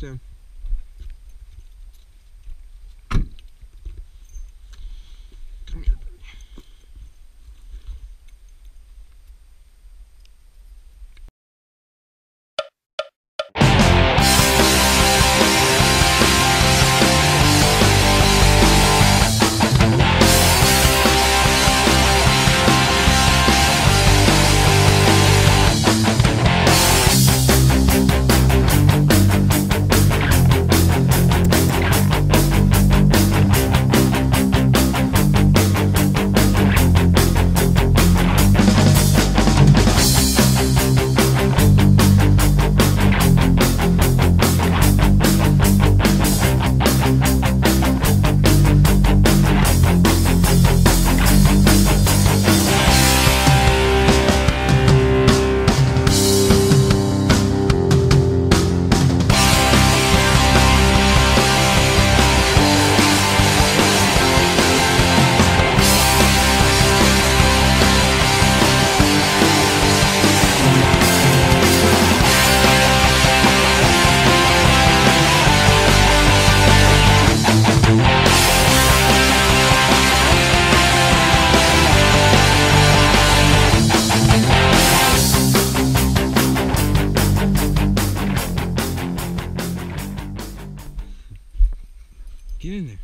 down. Come here, buddy. Get in there.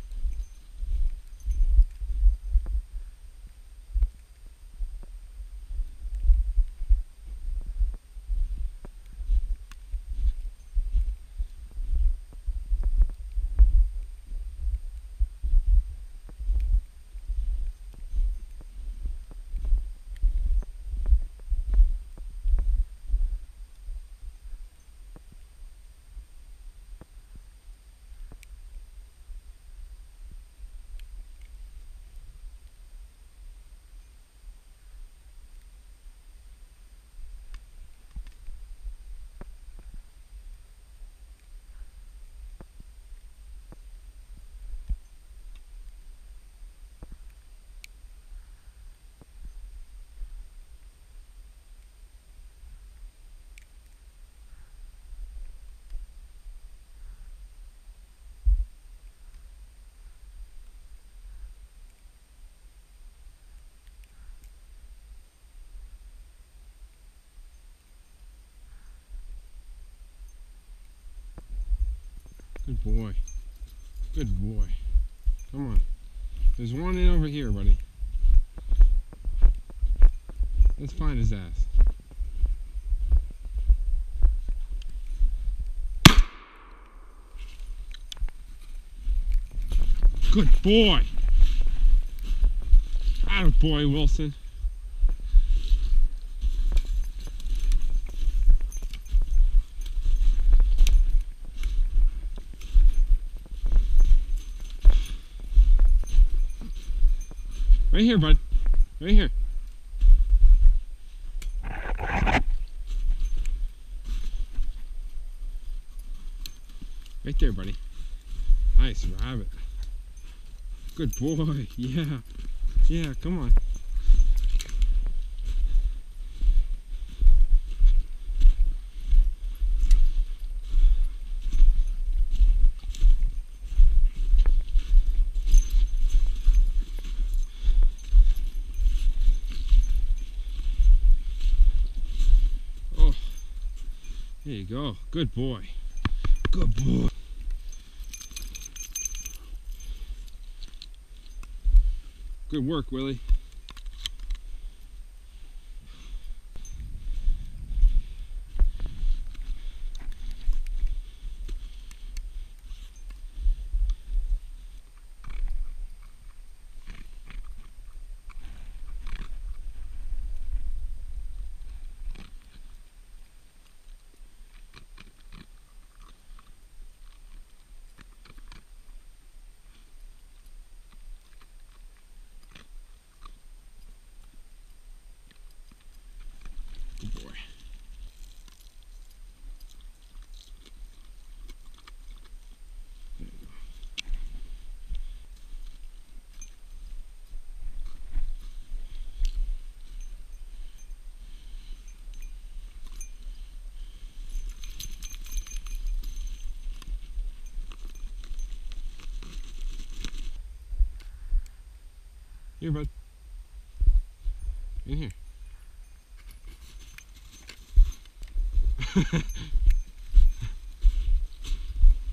Good boy. Good boy. Come on. There's one in over here, buddy. Let's find his ass. Good boy. Atta boy, Wilson. Right here, bud. Right here. Right there, buddy. Nice rabbit. Good boy. Yeah. Yeah, come on. There you go. Good boy. Good boy. Good work, Willie. Here, bud. In here.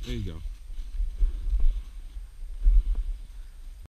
There you go.